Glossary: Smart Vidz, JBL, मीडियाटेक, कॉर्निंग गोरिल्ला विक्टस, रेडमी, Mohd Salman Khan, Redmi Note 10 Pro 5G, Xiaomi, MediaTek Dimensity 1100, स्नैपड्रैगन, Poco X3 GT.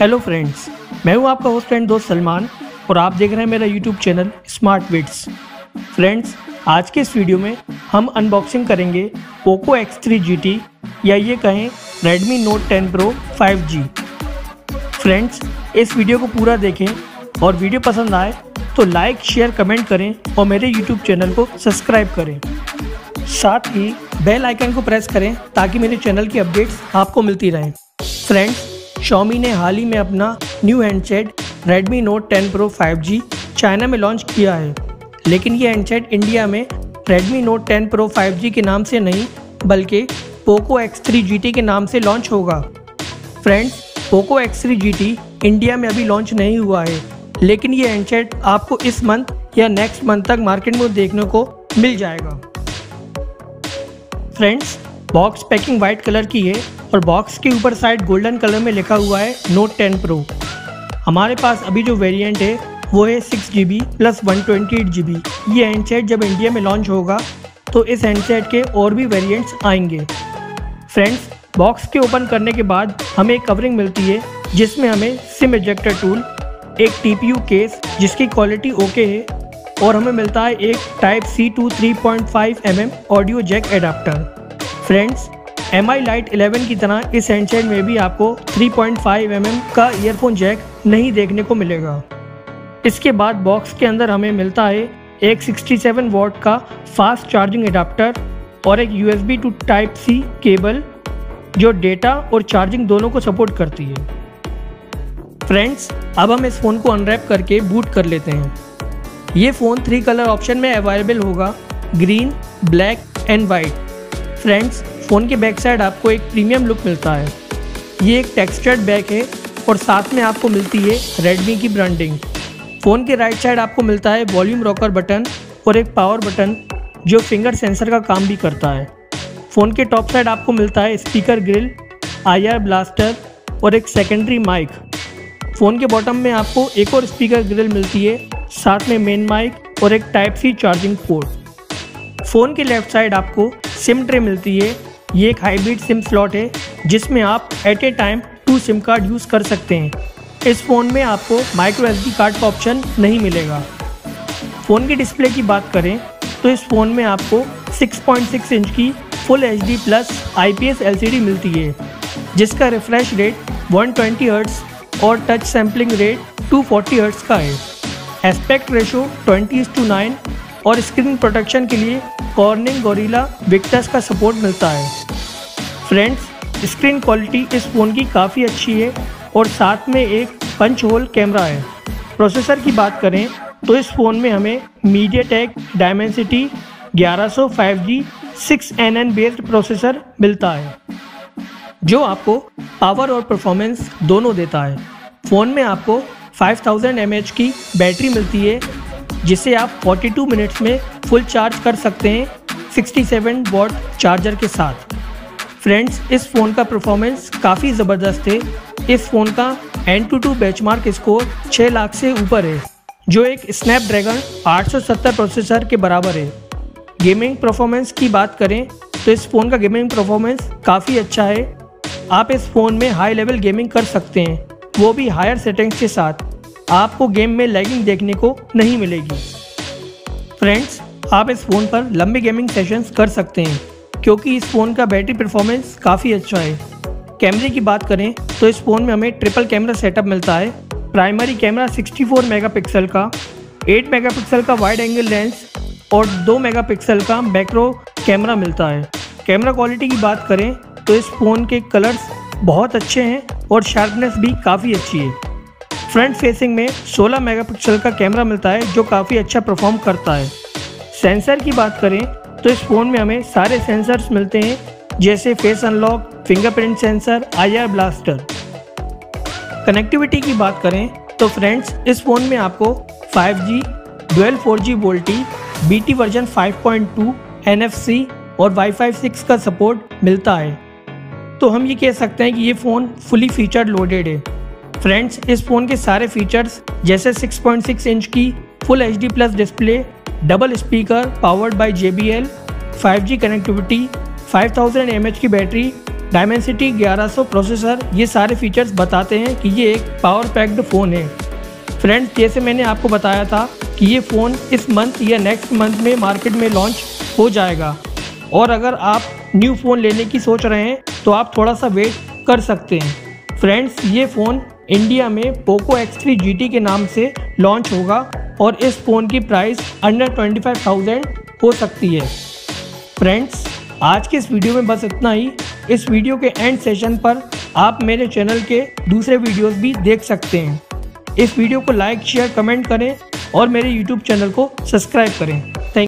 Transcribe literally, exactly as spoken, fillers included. Hello friends, मैं हूं आपका होस्ट एंड दोस्त सलमान और आप देख रहे हैं मेरा यूट्यूब चैनल स्मार्ट विड्स। फ्रेंड्स, आज के इस वीडियो में हम अनबॉक्सिंग करेंगे Poco X three G T या ये कहें रेडमी Note ten Pro five G. Friends, इस वीडियो को पूरा देखें और वीडियो पसंद आए तो लाइक शेयर कमेंट करें और मेरे यूट्यूब चैनल को सब्सक्राइब करें, साथ ही बेल आइकन को प्रेस करें ताकि मेरे चैनल की अपडेट्स आपको मिलती रहें। फ्रेंड्स, Xiaomi ने हाल ही में अपना new handset रेडमी Note ten Pro five G China में लॉन्च किया है, लेकिन ये हैंडसेट इंडिया में रेडमी Note ten Pro five G के नाम से नहीं बल्कि Poco X three G T के नाम से लॉन्च होगा। Friends, Poco X three G T India में अभी लॉन्च नहीं हुआ है, लेकिन ये हैंडसेट आपको इस मंथ या नेक्स्ट मंथ तक मार्केट में देखने को मिल जाएगा। Friends, box packing white colour की है और बॉक्स के ऊपर साइड गोल्डन कलर में लिखा हुआ है नोट टेन प्रो। हमारे पास अभी जो वेरिएंट है वो है six G B plus one twenty eight G B. ये हैंडसेट जब इंडिया में लॉन्च होगा तो इस हैंडसेट के और भी वेरिएंट्स आएंगे। फ्रेंड्स, बॉक्स के ओपन करने के बाद हमें एक कवरिंग मिलती है जिसमें हमें सिम एजेक्टर टूल, एक टी पी यू केस जिसकी क्वालिटी ओके है और हमें मिलता है एक type C to three point five M M audio jack adapter. Friends, M I Lite eleven की तरह इस हैंडसेट में भी आपको three point five M M का ईयरफोन जैक नहीं देखने को मिलेगा। इसके बाद बॉक्स के अंदर हमें मिलता है एक सिक्सटी सेवन वॉट का फास्ट चार्जिंग एडाप्टर और एक U S B to type C cable जो डेटा और चार्जिंग दोनों को सपोर्ट करती है। फ्रेंड्स, अब हम इस फ़ोन को अनरैप करके बूट कर लेते हैं। ये फ़ोन थ्री कलर ऑप्शन में अवेलेबल होगा, green, black and white. Friends, phone के बैक साइड आपको एक प्रीमियम लुक मिलता है। ये एक टेक्सचर्ड बैक है और साथ में आपको मिलती है रेडमी की ब्रांडिंग। फ़ोन के राइट साइड आपको मिलता है वॉल्यूम रॉकर बटन और एक पावर बटन जो फिंगर सेंसर का काम भी करता है। फ़ोन के टॉप साइड आपको मिलता है speaker grille, I R blaster और एक सेकेंडरी माइक। फ़ोन के बॉटम में आपको एक और स्पीकर ग्रिल मिलती है, साथ में मेन माइक और एक type C charging port. Phone के लेफ़्ट साइड आपको सिम ट्रे मिलती है। ये एक हाइब्रिड सिम स्लॉट है जिसमें आप at a time two SIM card use कर सकते हैं। इस फ़ोन में आपको माइक्रो एसडी कार्ड का ऑप्शन नहीं मिलेगा। फ़ोन के डिस्प्ले की बात करें तो इस फ़ोन में आपको सिक्स पॉइंट सिक्स इंच की full H D plus I P S L C D मिलती है जिसका refresh rate one twenty hertz और touch sampling rate two forty hertz का है। Aspect ratio twenty is to nine और screen protection के लिए कॉर्निंग गोरिल्ला विक्टस का सपोर्ट मिलता है। फ्रेंड्स, स्क्रीन क्वालिटी इस फ़ोन की काफ़ी अच्छी है और साथ में एक पंच होल कैमरा है। प्रोसेसर की बात करें तो इस फ़ोन में हमें मीडियाटेक डायमेंसिटी ग्यारह सौ five G six N N based processor मिलता है जो आपको पावर और परफॉर्मेंस दोनों देता है। फ़ोन में आपको five thousand M A H की बैटरी मिलती है जिसे आप फोर्टी टू मिनट्स में फुल चार्ज कर सकते हैं सिक्सटी सेवन वॉट चार्जर के साथ। फ्रेंड्स, इस फ़ोन का परफॉर्मेंस काफ़ी ज़बरदस्त है। इस फ़ोन का AnTuTu benchmark score six lakh से ऊपर है जो एक स्नैपड्रैगन एट सेवेंटी प्रोसेसर के बराबर है। गेमिंग परफॉर्मेंस की बात करें तो इस फ़ोन का गेमिंग परफॉर्मेंस काफ़ी अच्छा है। आप इस फ़ोन में हाई लेवल गेमिंग कर सकते हैं, वो भी हायर सेटिंग्स के साथ। आपको गेम में लैगिंग देखने को नहीं मिलेगी। फ्रेंड्स, आप इस फ़ोन पर लंबे गेमिंग सेशंस कर सकते हैं क्योंकि इस फ़ोन का बैटरी परफॉर्मेंस काफ़ी अच्छा है। कैमरे की बात करें तो इस फ़ोन में हमें ट्रिपल कैमरा सेटअप मिलता है। Primary camera sixty four megapixel का, एट मेगापिक्सल का वाइड एंगल लेंस और दो मेगापिक्सल का मैक्रो कैमरा मिलता है। कैमरा क्वालिटी की बात करें तो इस फ़ोन के कलर्स बहुत अच्छे हैं और शार्पनेस भी काफ़ी अच्छी है। फ्रंट फेसिंग में सोलह मेगापिक्सल का कैमरा मिलता है जो काफ़ी अच्छा परफॉर्म करता है। सेंसर की बात करें तो इस फ़ोन में हमें सारे सेंसर्स मिलते हैं जैसे face unlock, fingerprint sensor, I R blaster. Connectivity की बात करें तो फ्रेंड्स, इस फ़ोन में आपको five G, dual four G VoLTE, B T version five point two, N F C और वाईफाई सिक्स का सपोर्ट मिलता है। तो हम ये कह सकते हैं कि ये फ़ोन फुली फीचर लोडेड है। फ्रेंड्स, इस फ़ोन के सारे फीचर्स जैसे सिक्स पॉइंट सिक्स इंच की full H D plus display, double speaker powered by J B L, five G connectivity, five thousand M A H की battery Dimensity ग्यारह सौ processor, ये सारे फीचर्स बताते हैं कि ये एक पावर पैक्ड फ़ोन है। फ्रेंड्स, जैसे मैंने आपको बताया था कि ये फ़ोन इस मंथ या नेक्स्ट मंथ में मार्केट में लॉन्च हो जाएगा, और अगर आप न्यू फ़ोन लेने की सोच रहे हैं तो आप थोड़ा सा वेट कर सकते हैं। फ्रेंड्स, ये फ़ोन इंडिया में Poco X three G T के नाम से लॉन्च होगा और इस फ़ोन की price under twenty five thousand हो सकती है। फ्रेंड्स, आज के इस वीडियो में बस इतना ही। इस वीडियो के एंड सेशन पर आप मेरे चैनल के दूसरे वीडियोस भी देख सकते हैं। इस वीडियो को लाइक, शेयर, कमेंट करें और मेरे यूट्यूब चैनल को सब्सक्राइब करें।